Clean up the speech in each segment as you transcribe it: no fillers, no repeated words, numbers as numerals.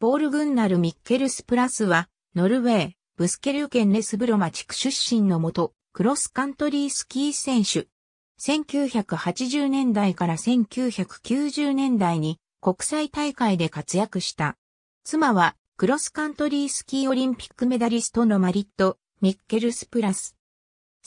ポール・グンナル・ミッケルスプラスは、ノルウェー、ブスケルケンレスブロマ地区出身の元、クロスカントリースキー選手。1980年代から1990年代に国際大会で活躍した。妻は、クロスカントリースキーオリンピックメダリストのマリット・ミッケルスプラス。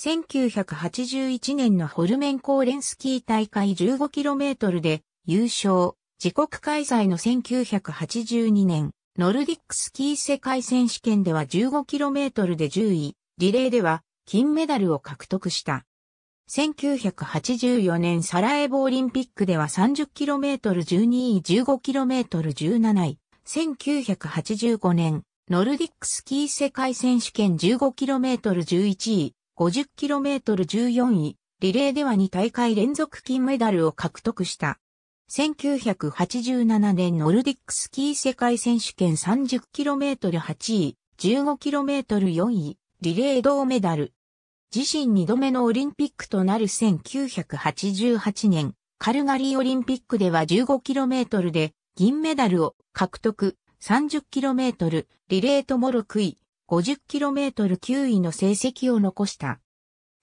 1981年のホルメンコーレンスキー大会 15km で優勝。自国開催の1982年、ノルディックスキー世界選手権では 15km で10位、リレーでは金メダルを獲得した。1984年サラエボオリンピックでは 30km12 位、15km17 位。1985年、ノルディックスキー世界選手権 15km11 位、50km14 位、リレーでは2大会連続金メダルを獲得した。1987年ノルディックスキー世界選手権 30km8 位、15km4 位、リレー銅メダル。自身2度目のオリンピックとなる1988年、カルガリーオリンピックでは 15km で、銀メダルを獲得、30km、リレーとも6位、50km9 位の成績を残した。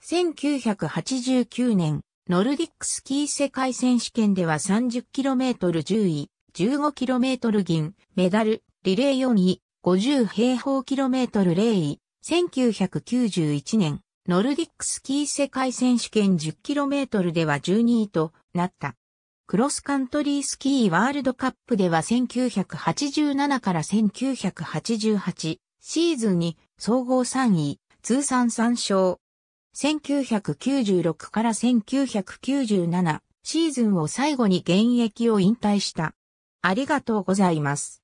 1989年、ノルディックスキー世界選手権では 30km10 位、15km 銀、メダル、リレー4位、50平方キロメートル0位、1991年、ノルディックスキー世界選手権 10km では12位となった。クロスカントリースキーワールドカップでは1987から1988シーズンに総合3位、通算3勝。1996から1997シーズンを最後に現役を引退した。ありがとうございます。